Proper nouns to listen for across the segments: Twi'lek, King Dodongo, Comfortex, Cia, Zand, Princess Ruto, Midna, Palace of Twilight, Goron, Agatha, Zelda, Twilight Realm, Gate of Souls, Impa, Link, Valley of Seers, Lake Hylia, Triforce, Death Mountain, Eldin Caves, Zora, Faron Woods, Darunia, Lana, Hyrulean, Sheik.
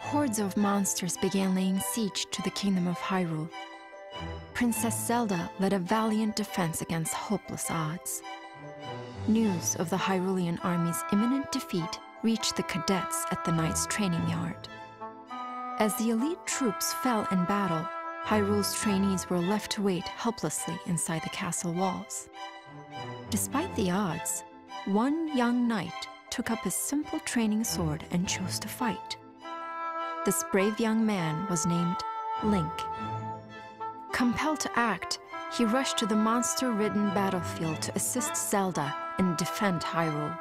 Hordes of monsters began laying siege to the kingdom of Hyrule. Princess Zelda led a valiant defense against hopeless odds. News of the Hyrulean army's imminent defeat reached the cadets at the knight's training yard. As the elite troops fell in battle, Hyrule's trainees were left to wait helplessly inside the castle walls. Despite the odds, one young knight took up his simple training sword and chose to fight. This brave young man was named Link. Compelled to act, he rushed to the monster-ridden battlefield to assist Zelda and defend Hyrule.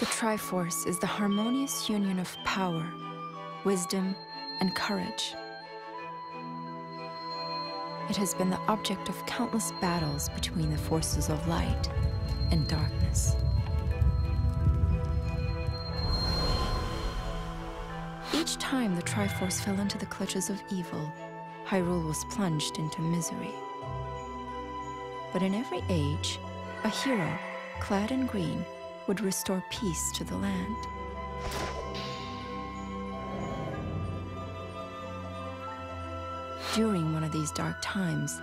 The Triforce is the harmonious union of power, wisdom, and courage. It has been the object of countless battles between the forces of light and darkness. Each time the Triforce fell into the clutches of evil, Hyrule was plunged into misery. But in every age, a hero, clad in green, would restore peace to the land. During one of these dark times,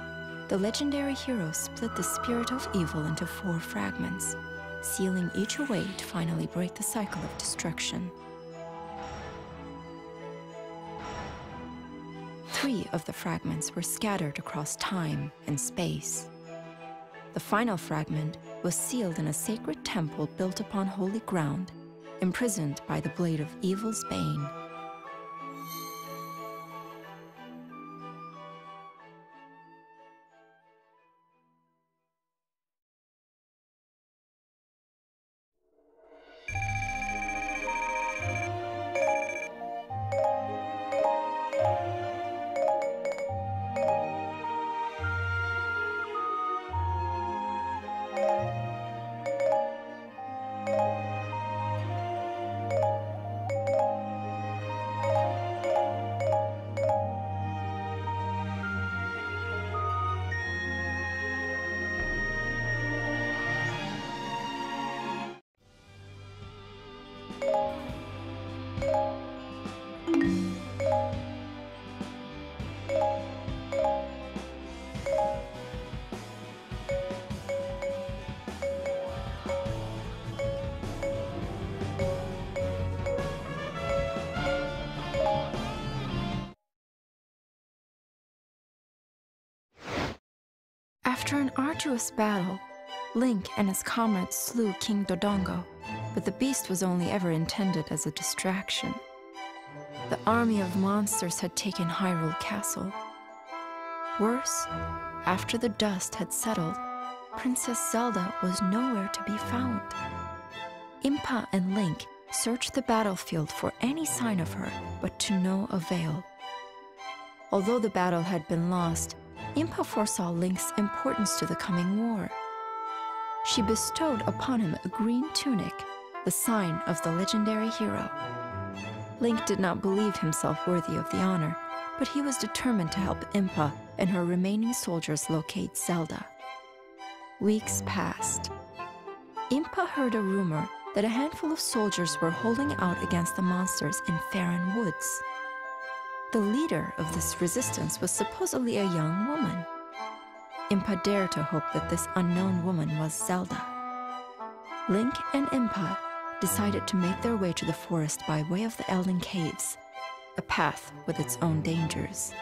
the legendary hero split the spirit of evil into 4 fragments, sealing each away to finally break the cycle of destruction. 3 of the fragments were scattered across time and space. The final fragment was sealed in a sacred temple built upon holy ground, imprisoned by the blade of evil's bane. After an arduous battle, Link and his comrades slew King Dodongo, but the beast was only ever intended as a distraction. The army of monsters had taken Hyrule Castle. Worse, After the dust had settled, Princess Zelda was nowhere to be found. Impa and Link searched the battlefield for any sign of her, but to no avail. Although the battle had been lost, Impa foresaw Link's importance to the coming war. She bestowed upon him a green tunic, the sign of the legendary hero. Link did not believe himself worthy of the honor, but he was determined to help Impa and her remaining soldiers locate Zelda. Weeks passed. Impa heard a rumor that a handful of soldiers were holding out against the monsters in Faron Woods. The leader of this resistance was supposedly a young woman. Impa dared to hope that this unknown woman was Zelda. Link and Impa decided to make their way to the forest by way of the Eldin Caves, a path with its own dangers.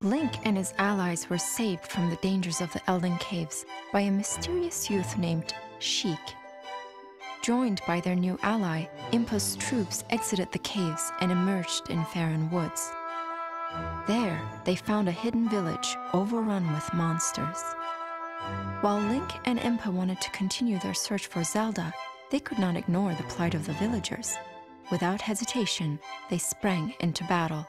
Link and his allies were saved from the dangers of the Eldin Caves by a mysterious youth named Sheik. Joined by their new ally, Impa's troops exited the caves and emerged in Faron Woods. There, they found a hidden village overrun with monsters. While Link and Impa wanted to continue their search for Zelda, they could not ignore the plight of the villagers. Without hesitation, they sprang into battle.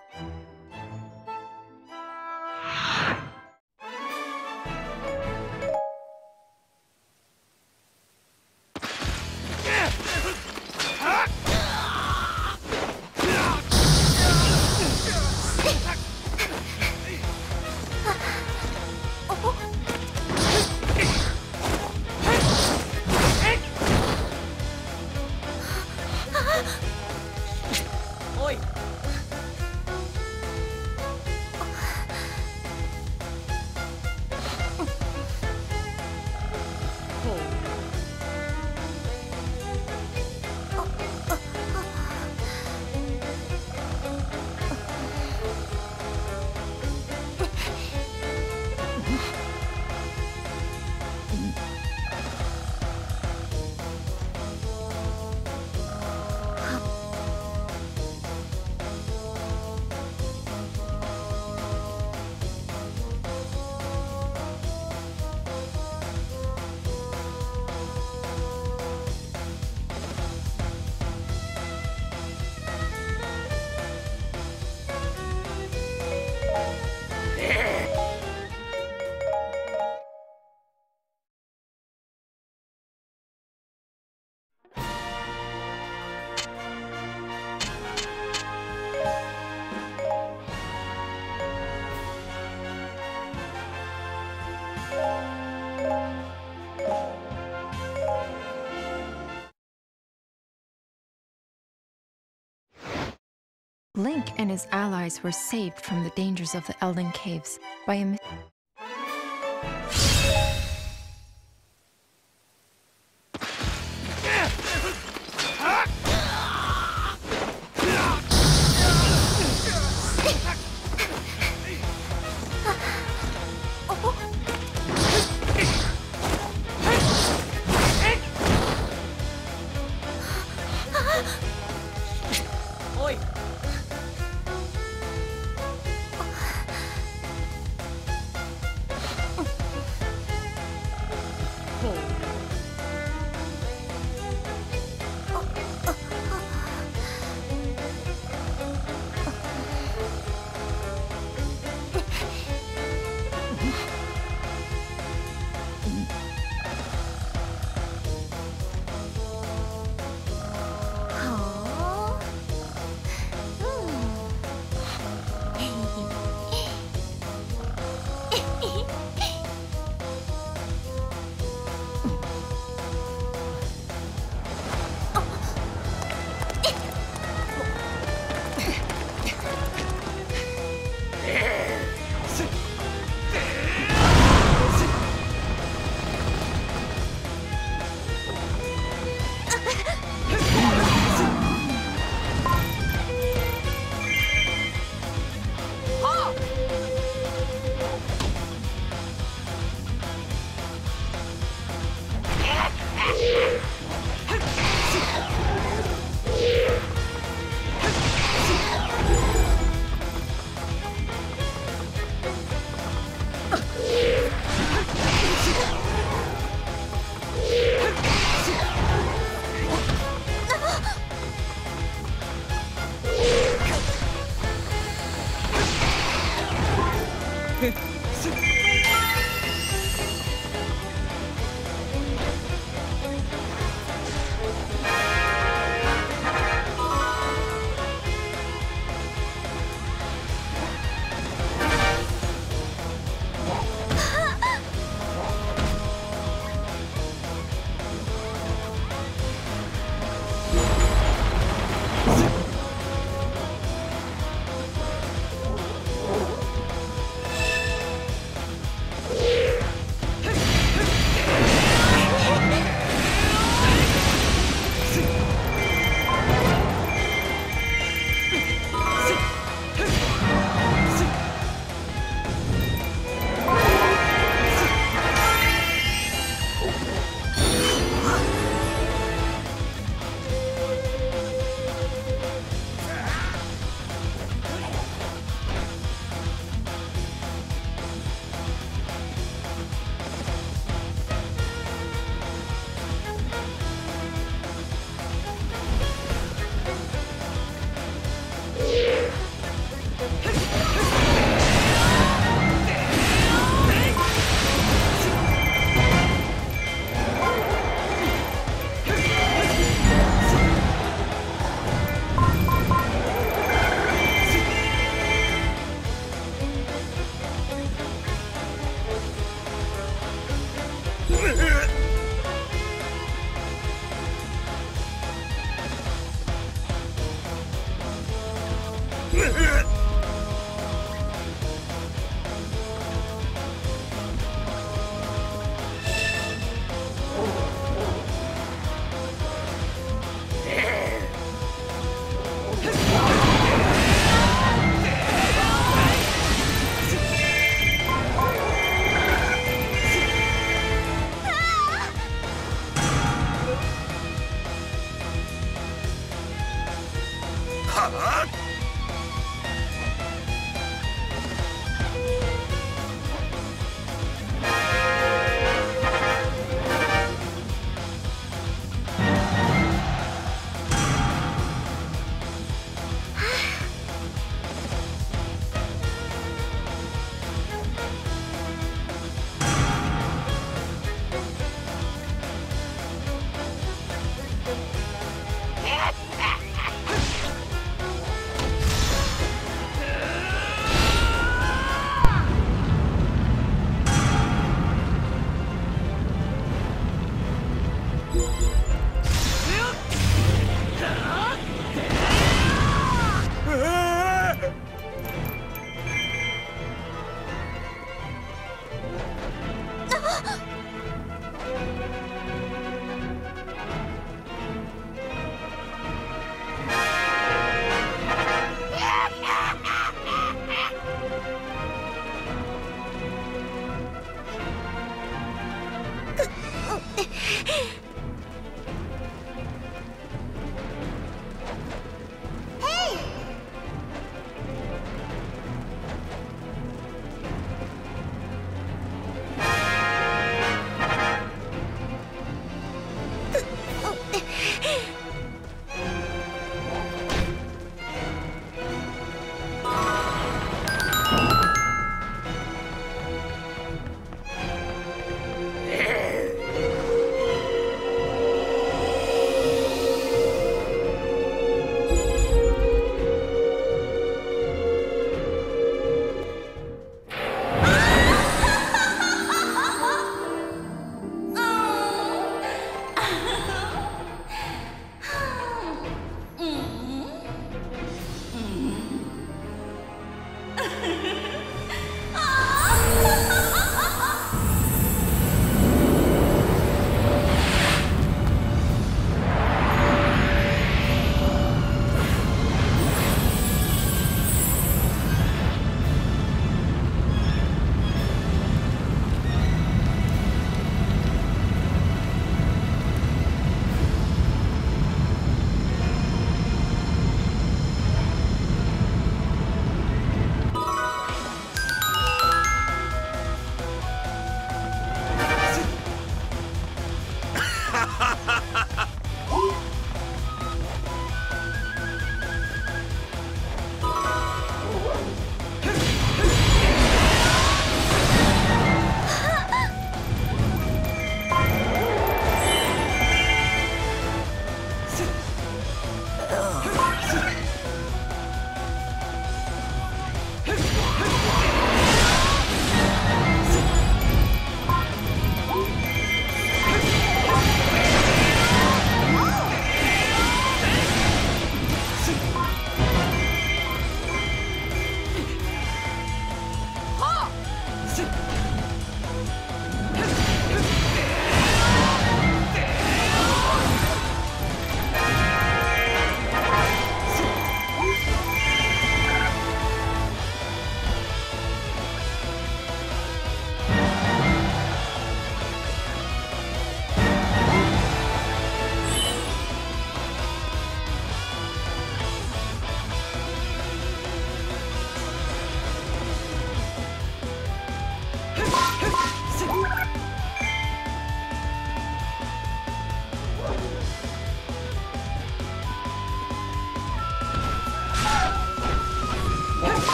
Link and his allies were saved from the dangers of the Eldin Caves by a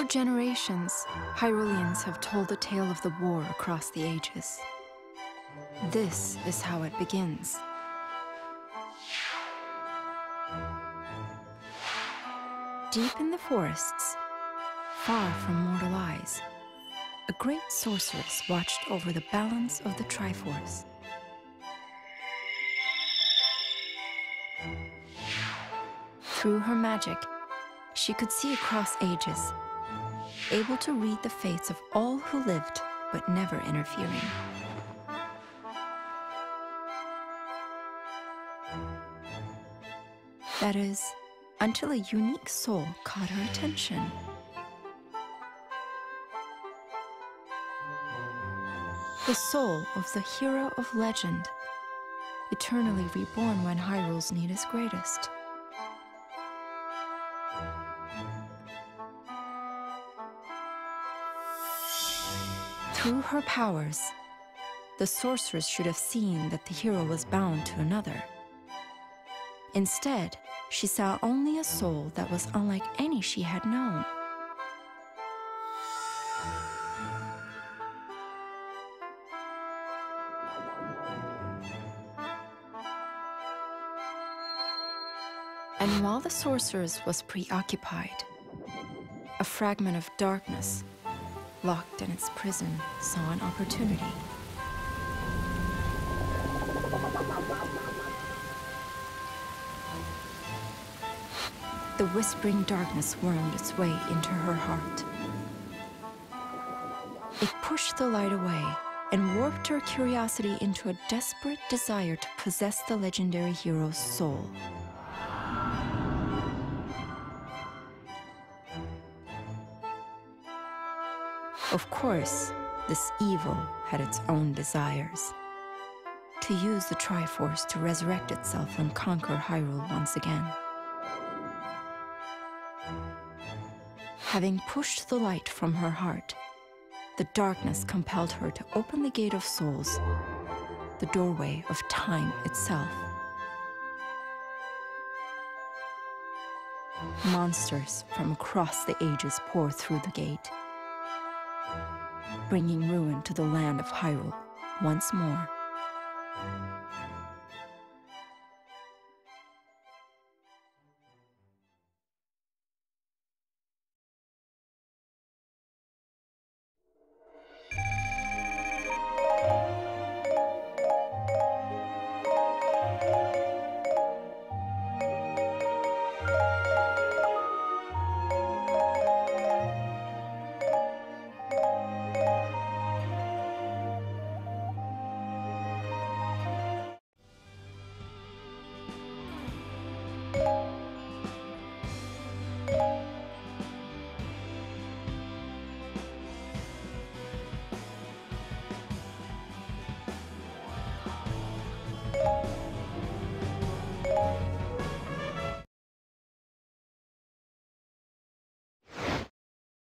For generations, Hyruleans have told the tale of the war across the ages. This is how it begins. Deep in the forests, far from mortal eyes, a great sorceress watched over the balance of the Triforce. Through her magic, she could see across ages, able to read the fates of all who lived, but never interfering. That is, until a unique soul caught her attention. The soul of the hero of legend, eternally reborn when Hyrule's need is greatest. Through her powers, the sorceress should have seen that the hero was bound to another. Instead, she saw only a soul that was unlike any she had known. And while the sorceress was preoccupied, a fragment of darkness, locked in its prison, saw an opportunity. The whispering darkness wormed its way into her heart. It pushed the light away and warped her curiosity into a desperate desire to possess the legendary hero's soul. Of course, this evil had its own desires. To use the Triforce to resurrect itself and conquer Hyrule once again. Having pushed the light from her heart, the darkness compelled her to open the Gate of Souls, the doorway of time itself. Monsters from across the ages pour through the gate, bringing ruin to the land of Hyrule once more.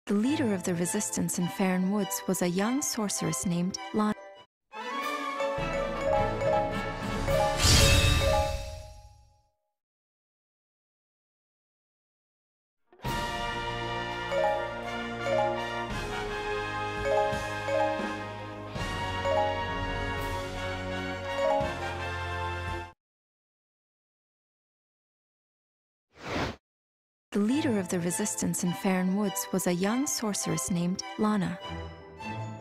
The leader of the resistance in Faron Woods was a young sorceress named Lana. The leader of the resistance in Faron Woods was a young sorceress named Lana.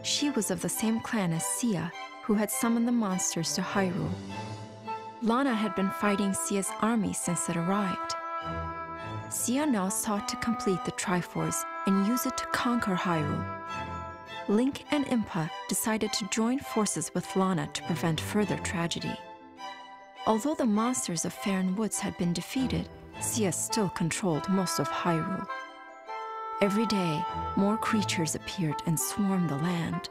She was of the same clan as Cia, who had summoned the monsters to Hyrule. Lana had been fighting Cia's army since it arrived. Cia now sought to complete the Triforce and use it to conquer Hyrule. Link and Impa decided to join forces with Lana to prevent further tragedy. Although the monsters of Faron Woods had been defeated, Cia still controlled most of Hyrule. Every day, more creatures appeared and swarmed the land.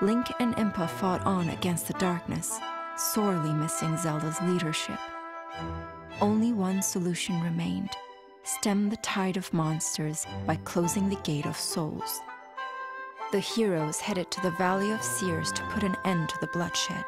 Link and Impa fought on against the darkness, sorely missing Zelda's leadership. Only one solution remained: stem the tide of monsters by closing the Gate of Souls. The heroes headed to the Valley of Seers to put an end to the bloodshed.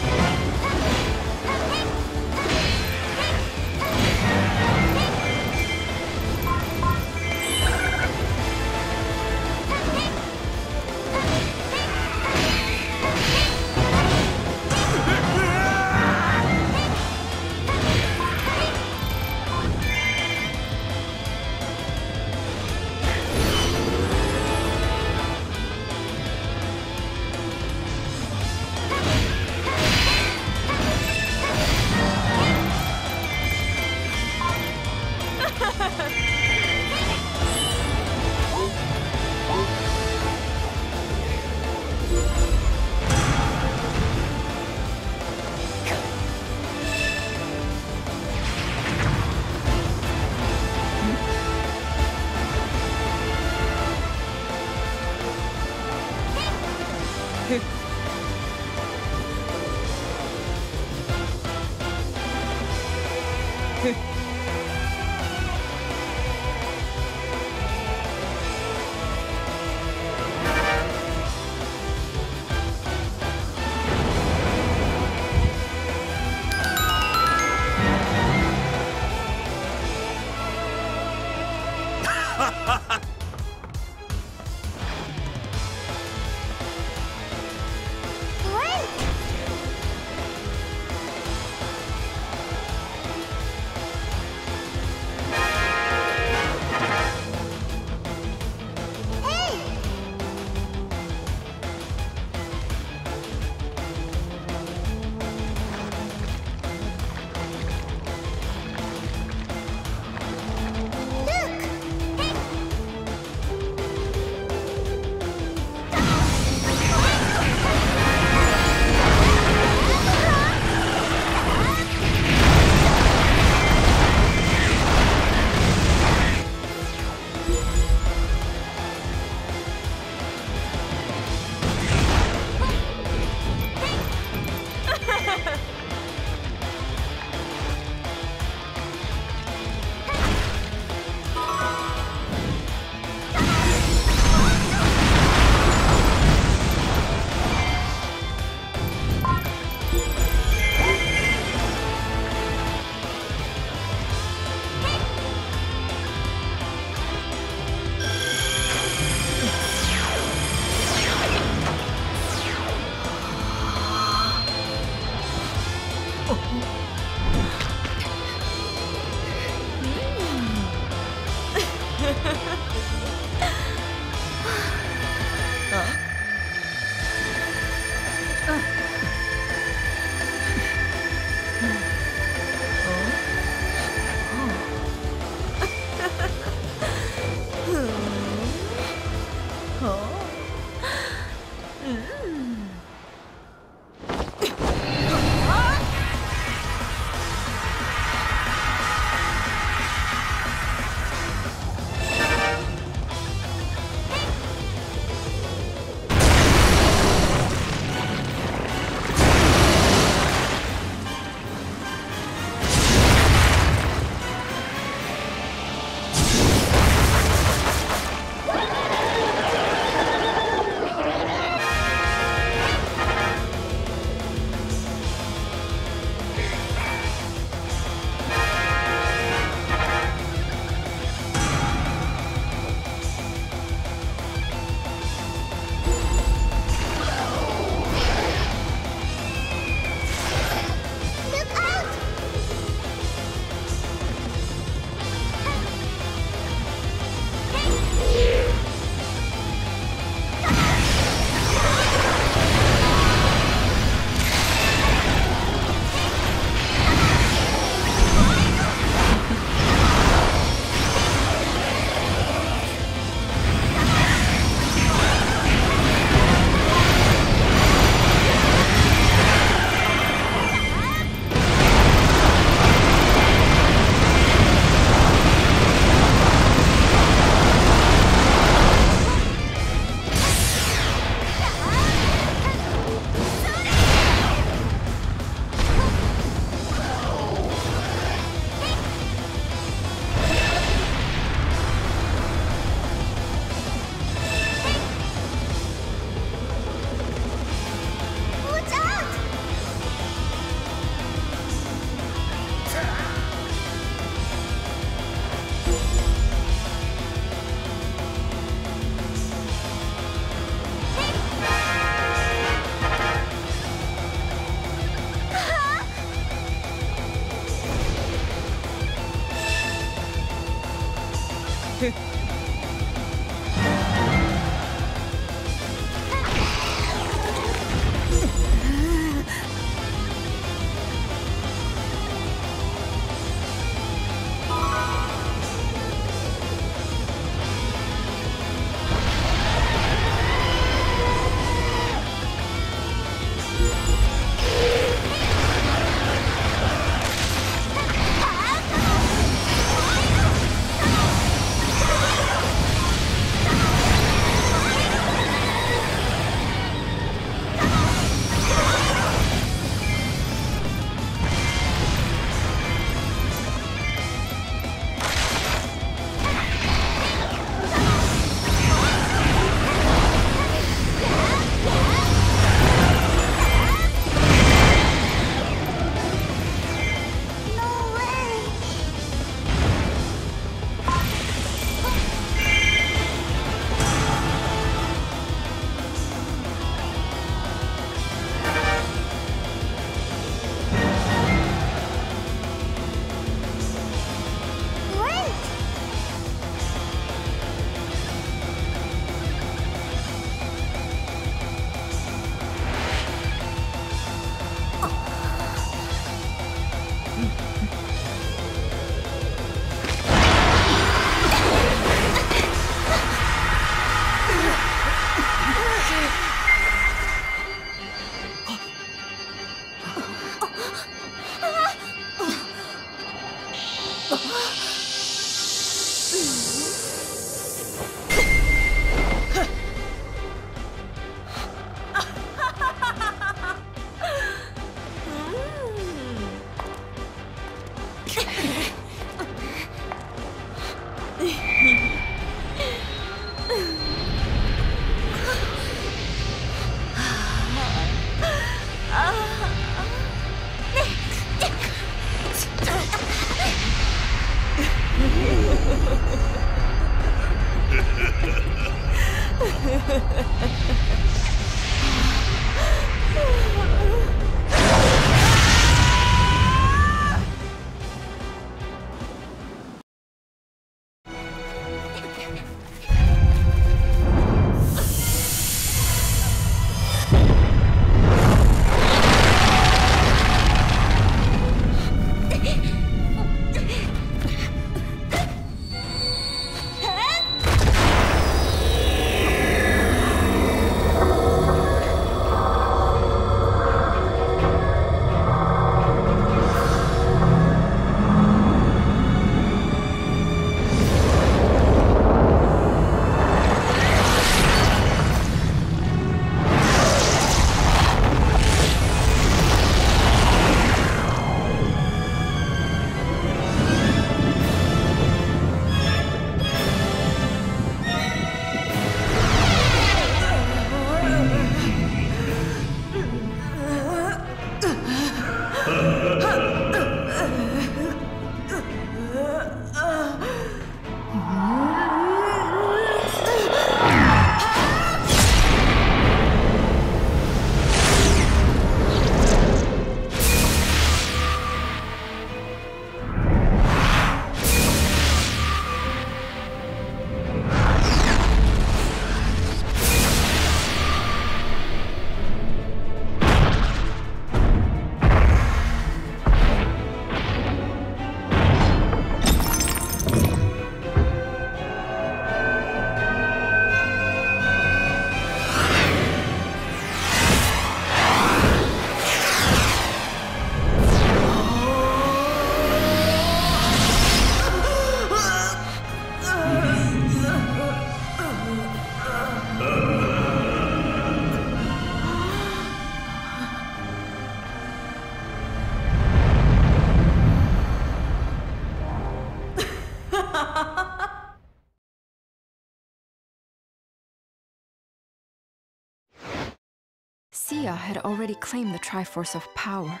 Cia had already claimed the Triforce of Power.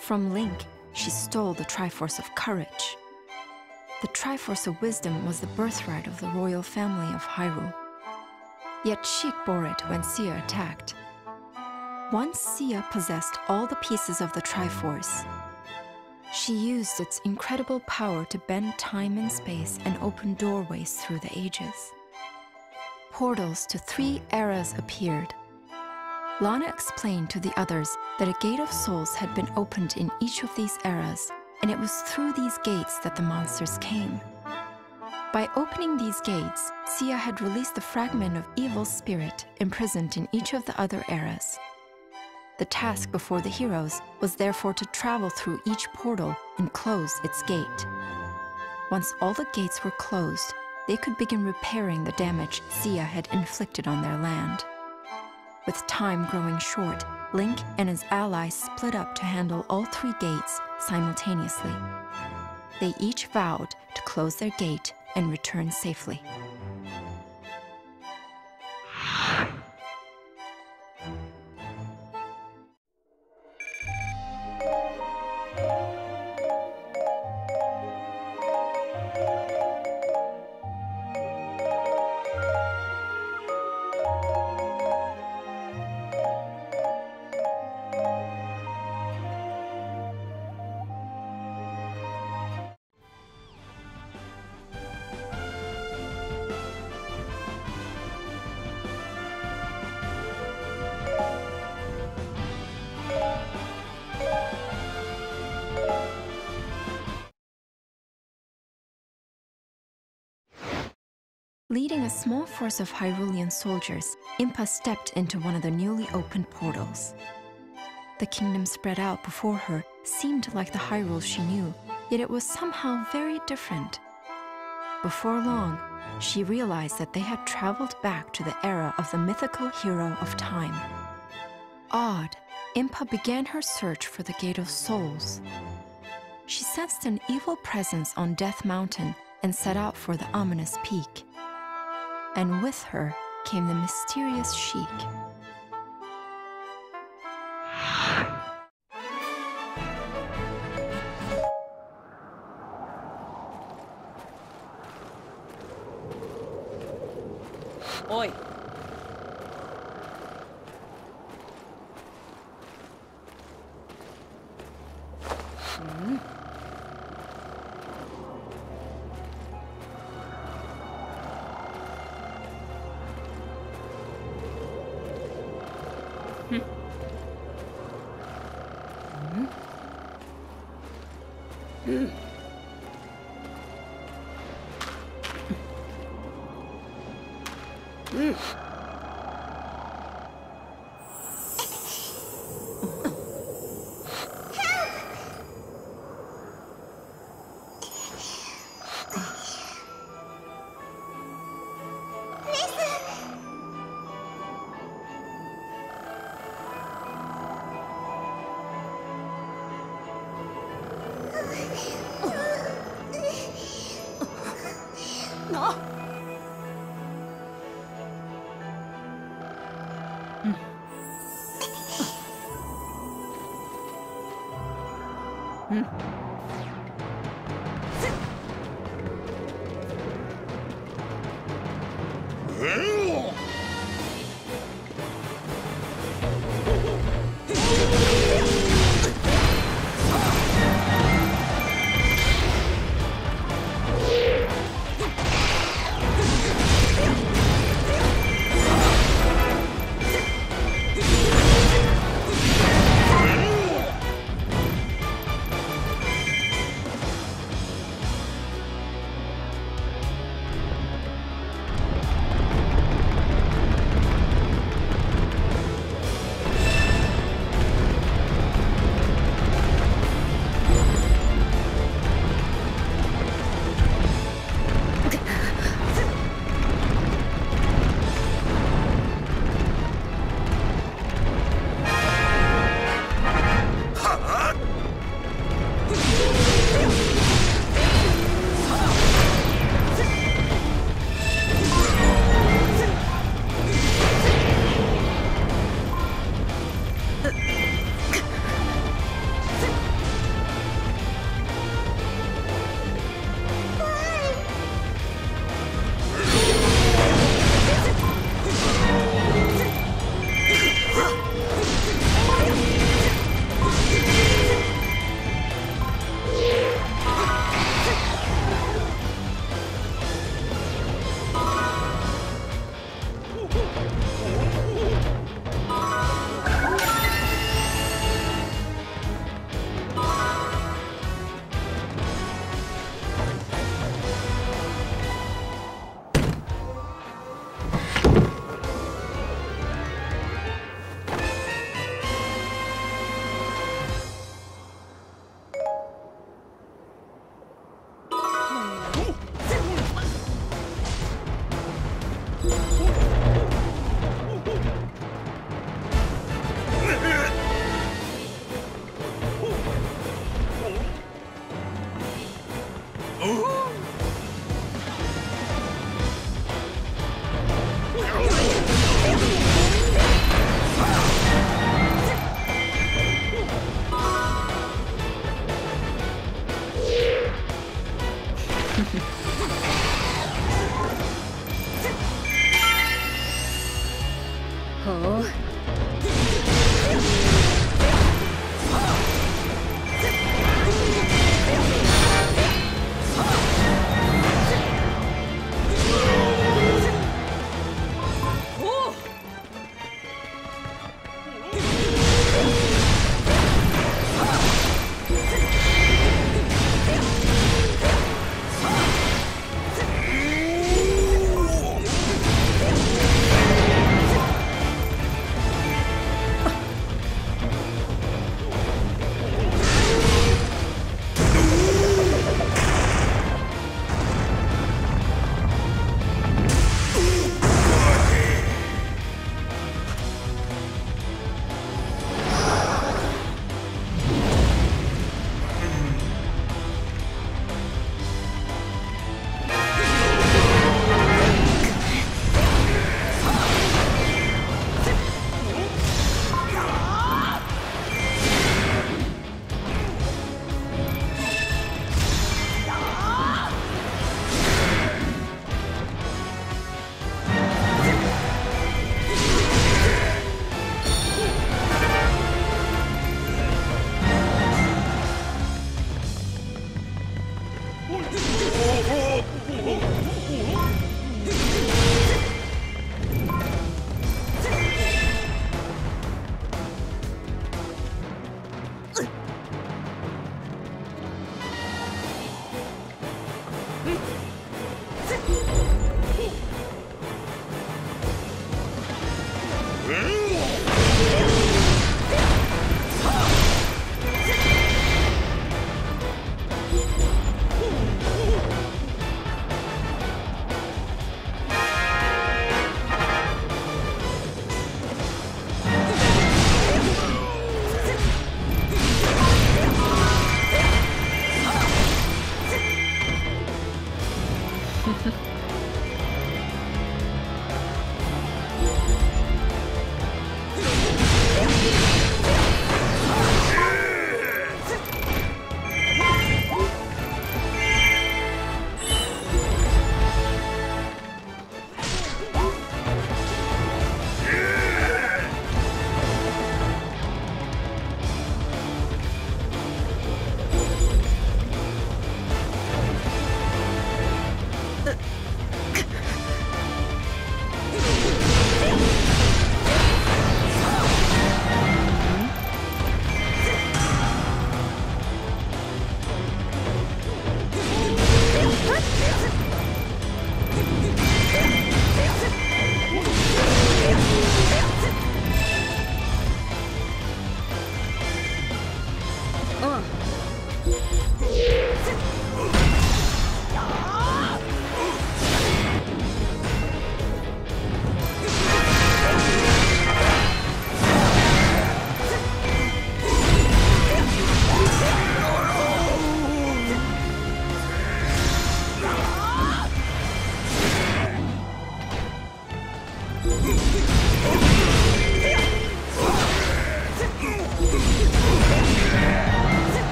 From Link, she stole the Triforce of Courage. The Triforce of Wisdom was the birthright of the royal family of Hyrule. Yet Sheik bore it when Cia attacked. Once Cia possessed all the pieces of the Triforce, she used its incredible power to bend time and space and open doorways through the ages. Portals to 3 eras appeared. Lana explained to the others that a Gate of Souls had been opened in each of these eras, and it was through these gates that the monsters came. By opening these gates, Cia had released the fragment of evil spirit imprisoned in each of the other eras. The task before the heroes was therefore to travel through each portal and close its gate. Once all the gates were closed, they could begin repairing the damage Cia had inflicted on their land. With time growing short, Link and his allies split up to handle all 3 gates simultaneously. They each vowed to close their gate and return safely. Leading a small force of Hyrulean soldiers, Impa stepped into one of the newly opened portals. The kingdom spread out before her seemed like the Hyrule she knew, yet it was somehow very different. Before long, she realized that they had traveled back to the era of the mythical hero of time. Awed, Impa began her search for the Gate of Souls. she sensed an evil presence on Death Mountain and set out for the ominous peak. And with her came the mysterious Sheik. Oi!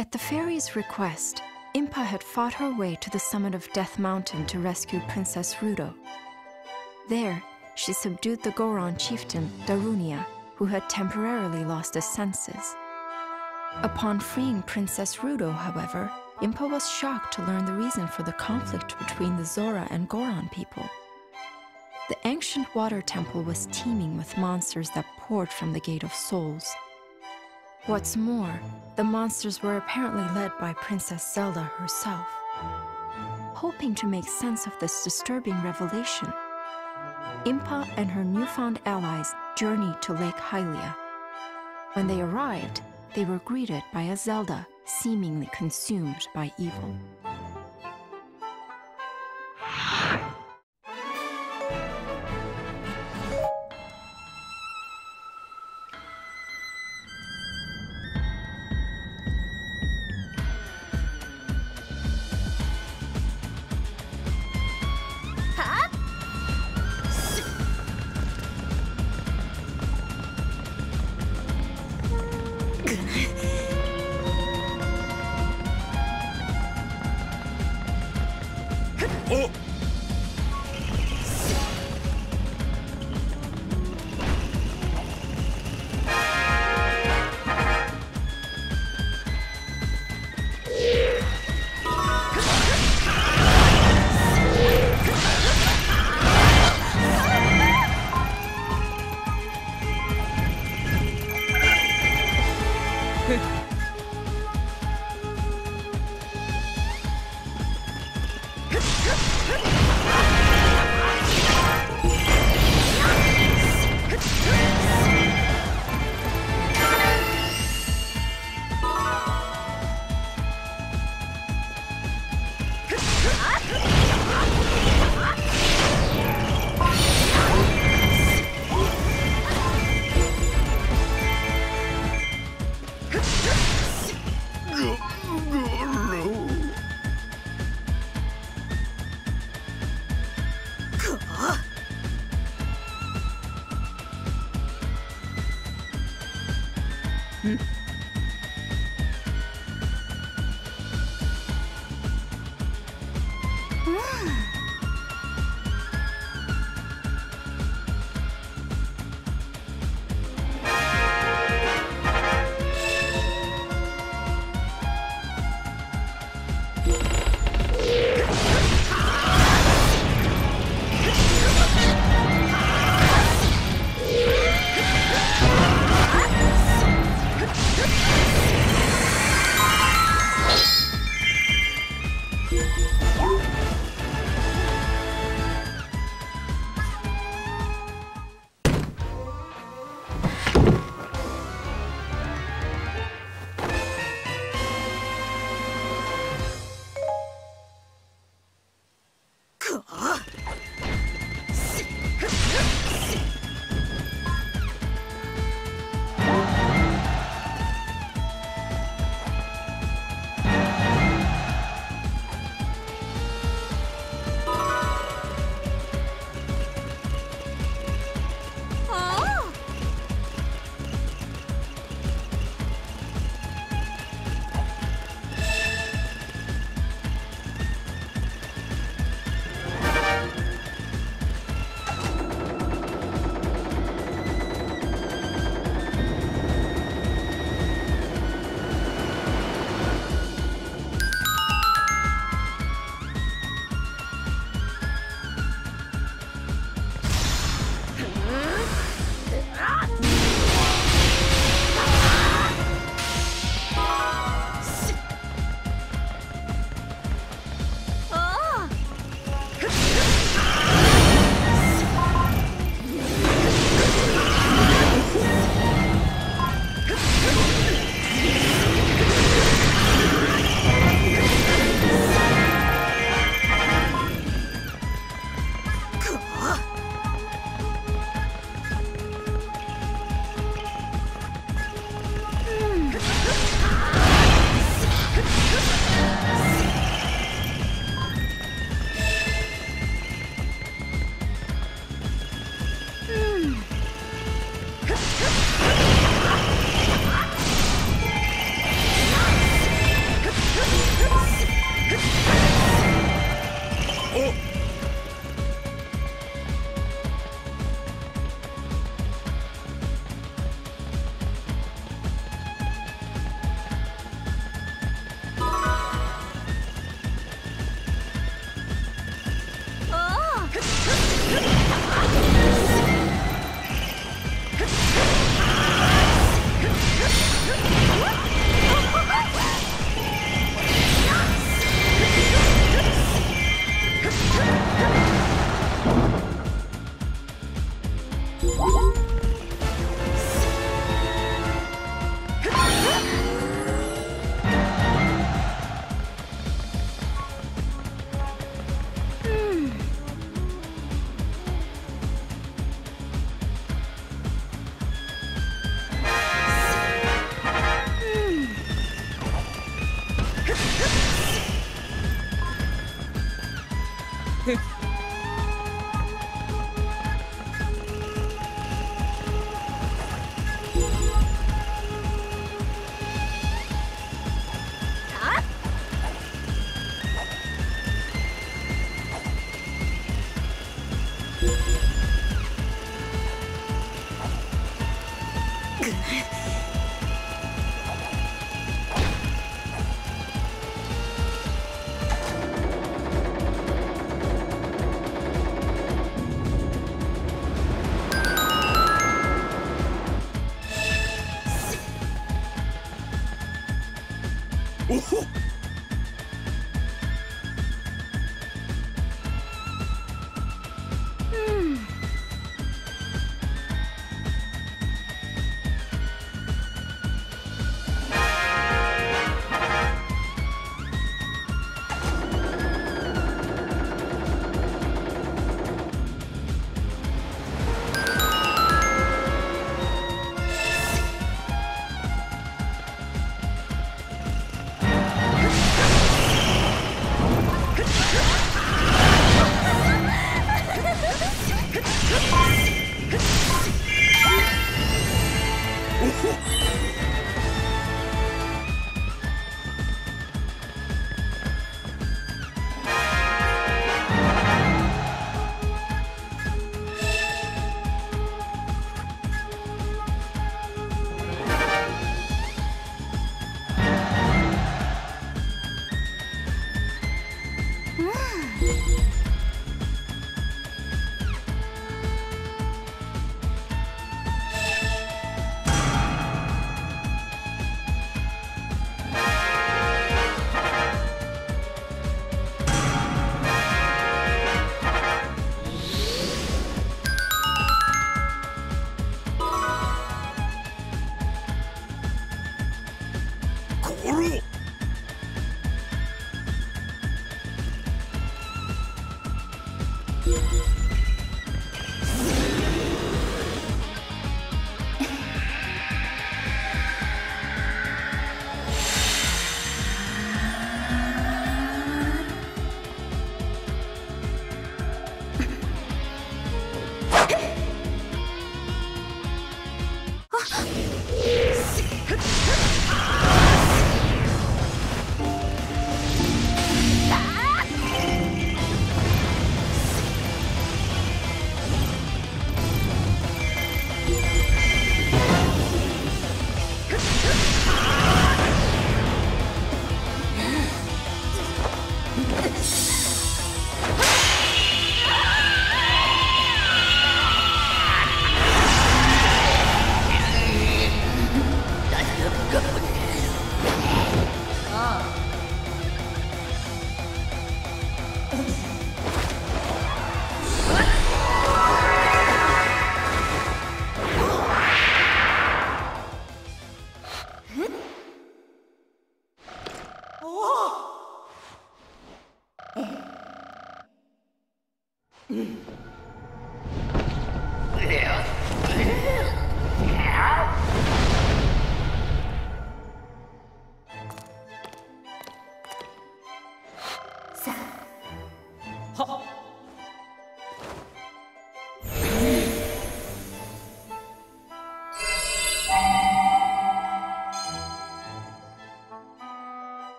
At the fairy's request, Impa had fought her way to the summit of Death Mountain to rescue Princess Ruto. There, she subdued the Goron chieftain, Darunia, who had temporarily lost his senses. Upon freeing Princess Ruto, however, Impa was shocked to learn the reason for the conflict between the Zora and Goron people. The ancient water temple was teeming with monsters that poured from the Gate of Souls. What's more, the monsters were apparently led by Princess Zelda herself. Hoping to make sense of this disturbing revelation, Impa and her newfound allies journeyed to Lake Hylia. When they arrived, they were greeted by a Zelda seemingly consumed by evil.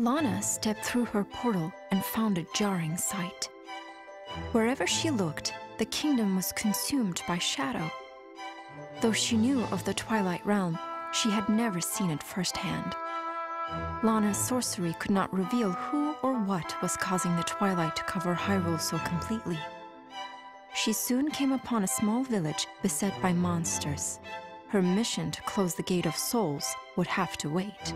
Lana stepped through her portal and found a jarring sight. Wherever she looked, the kingdom was consumed by shadow. Though she knew of the Twilight Realm, She had never seen it firsthand. Lana's sorcery could not reveal who or what was causing the twilight to cover Hyrule so completely. She soon came upon a small village beset by monsters. Her mission to close the Gate of Souls would have to wait.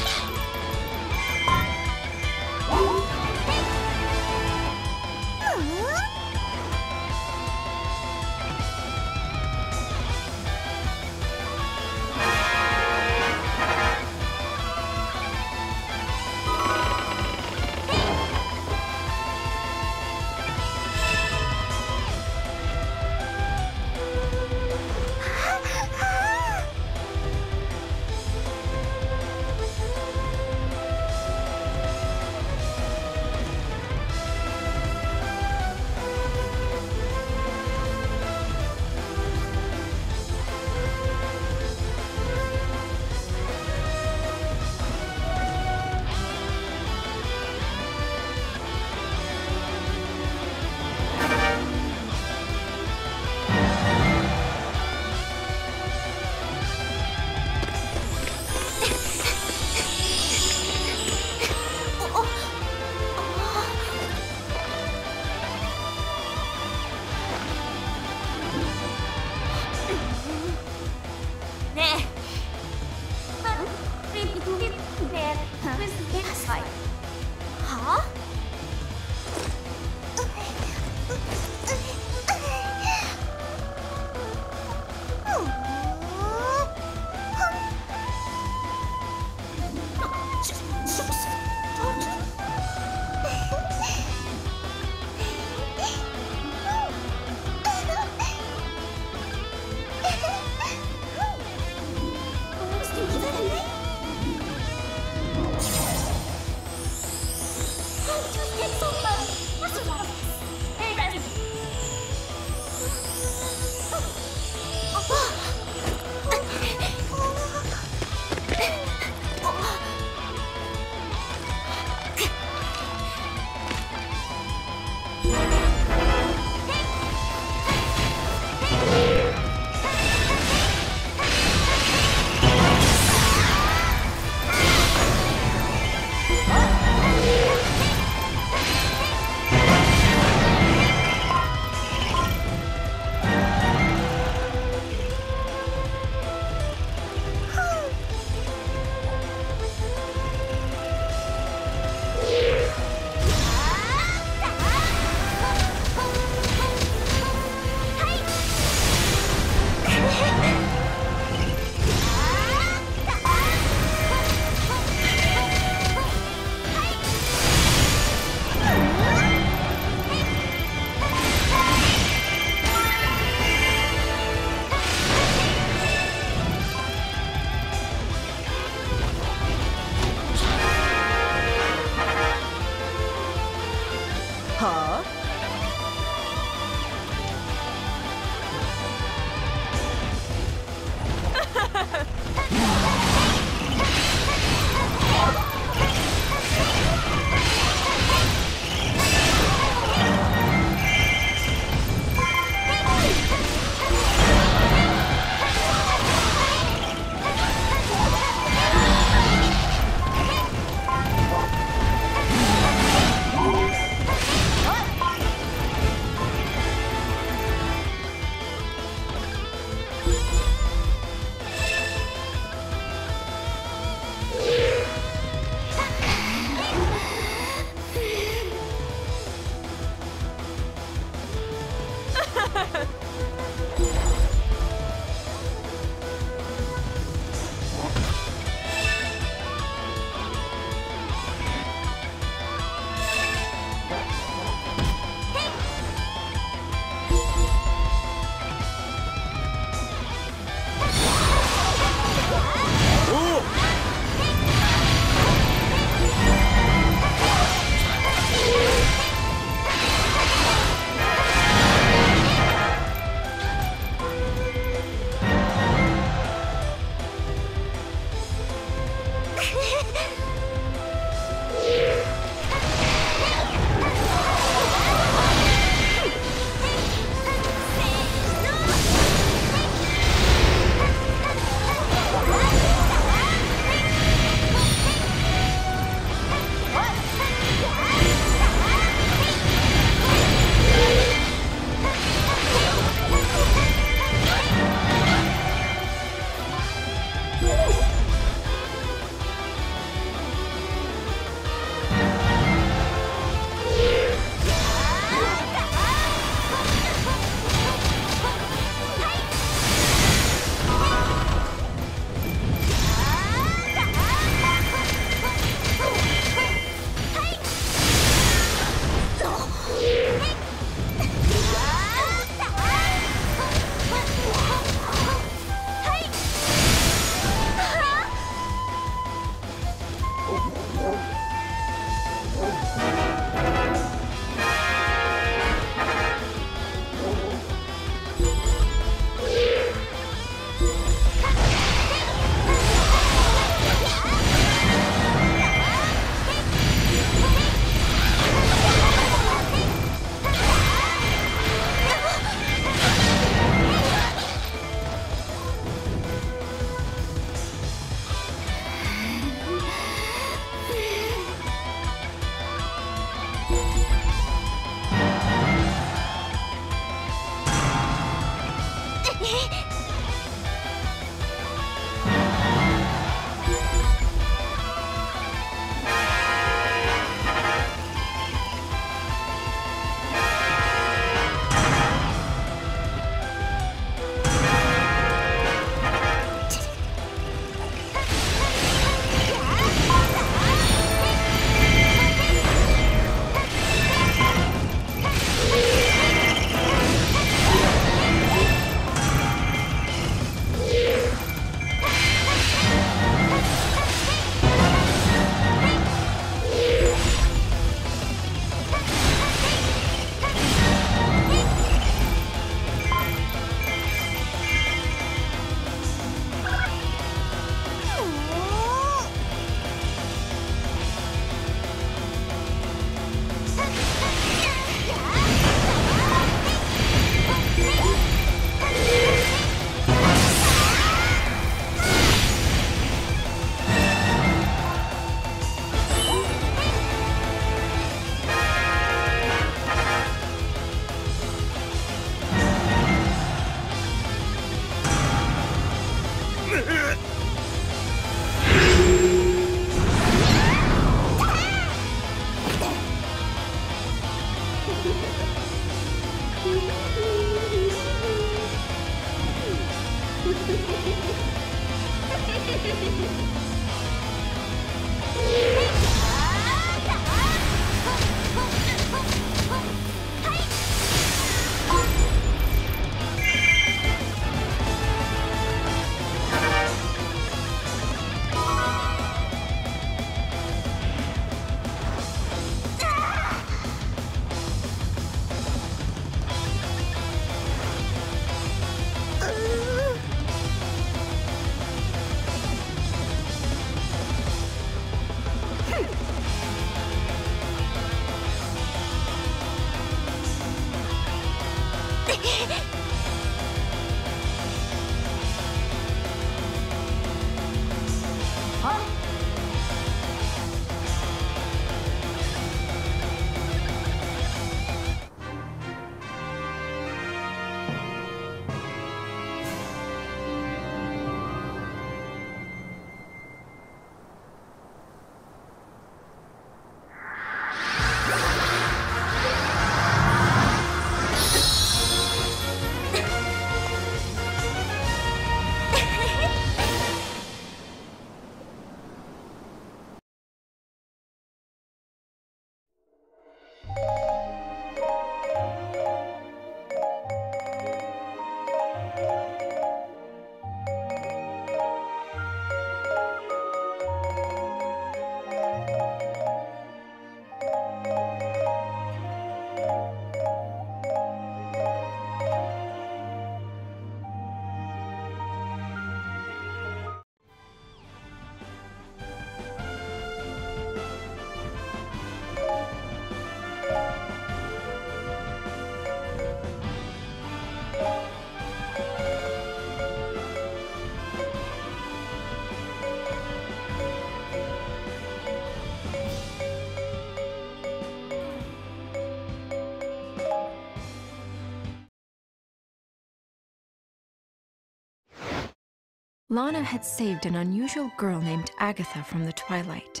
Lana had saved an unusual girl named Agatha from the Twilight.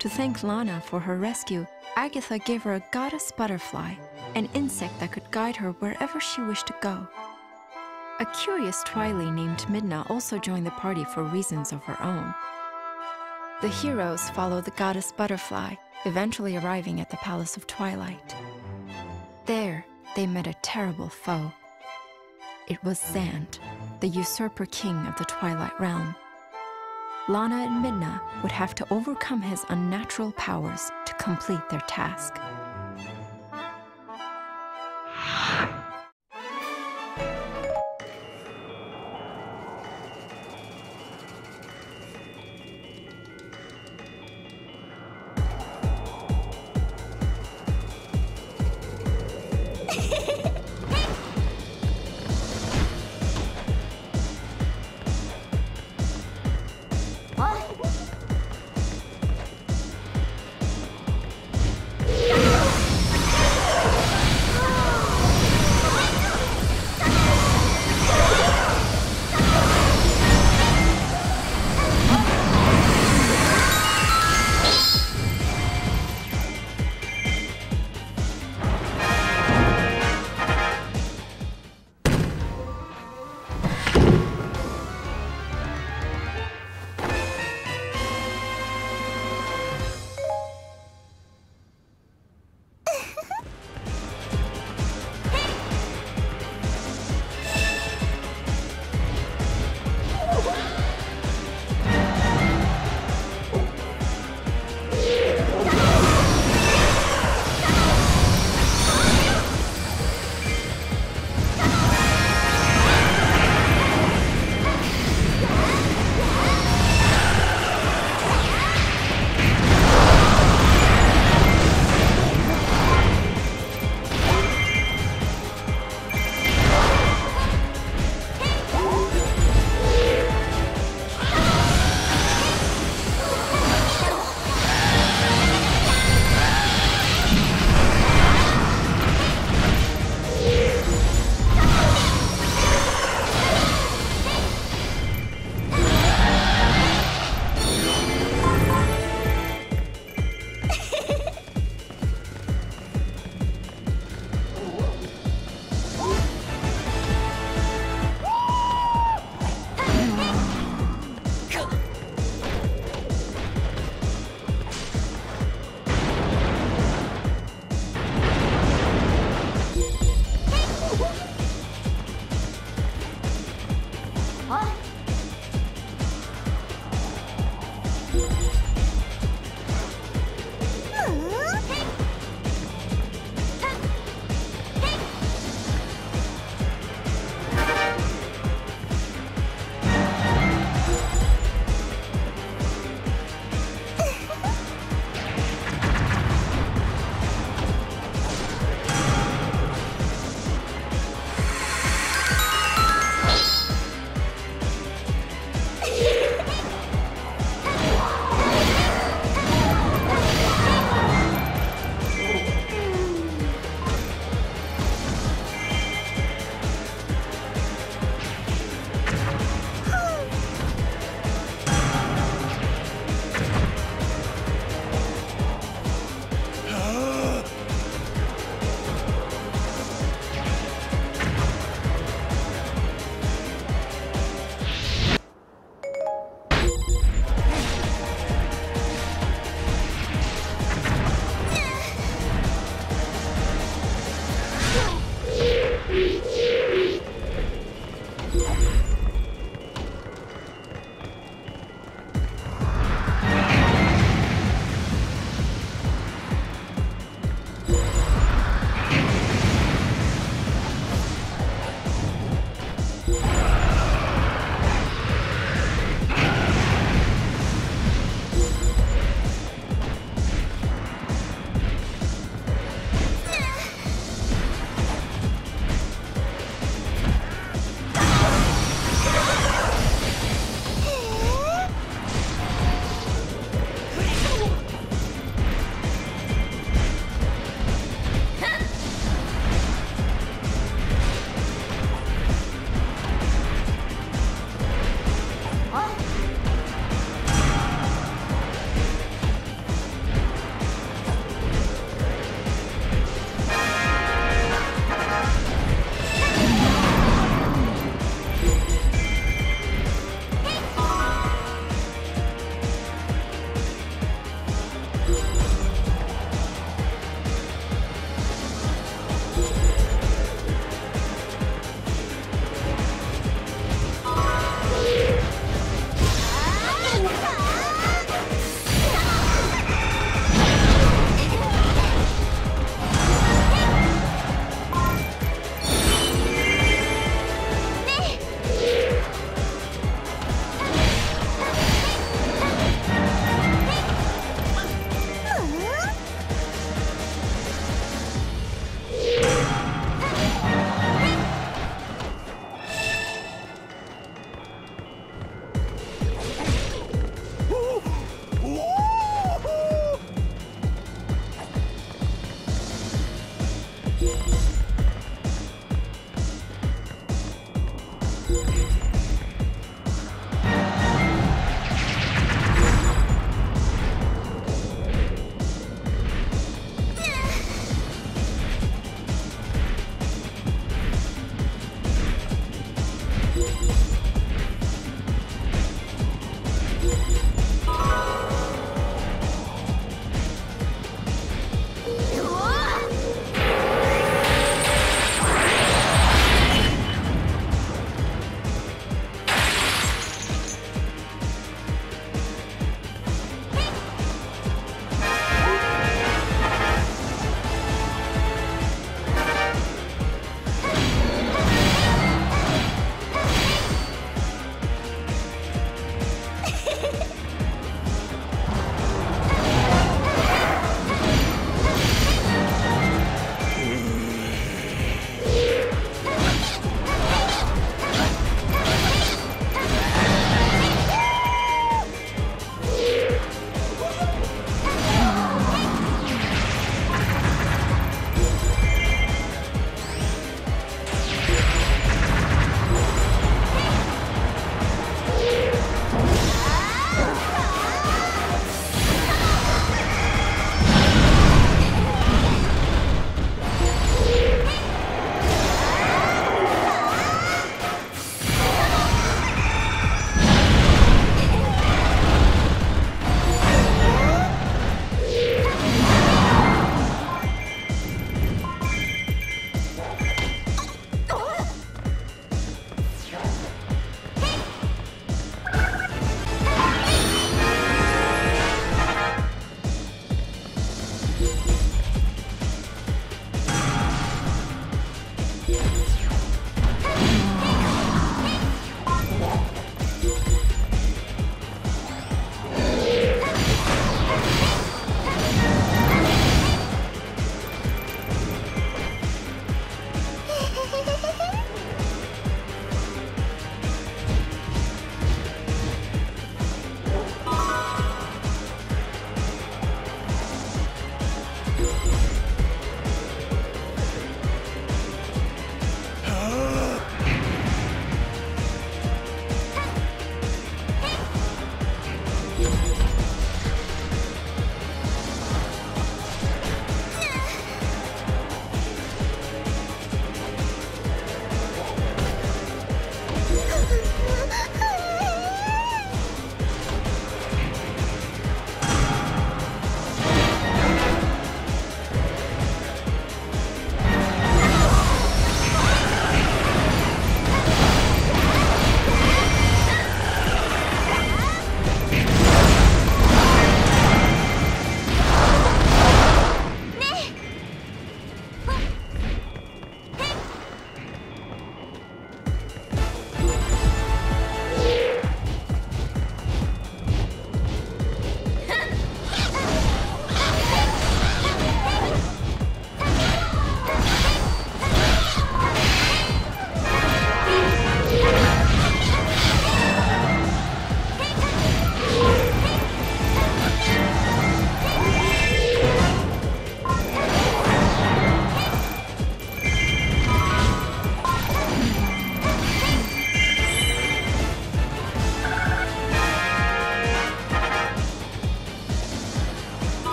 To thank Lana for her rescue, Agatha gave her a goddess butterfly, an insect that could guide her wherever she wished to go. A curious Twi'lek named Midna also joined the party for reasons of her own. The heroes followed the goddess butterfly, eventually arriving at the Palace of Twilight. There, they met a terrible foe. It was Zand, the usurper king of the Twilight Realm. Lana and Midna would have to overcome his unnatural powers to complete their task. Yeah!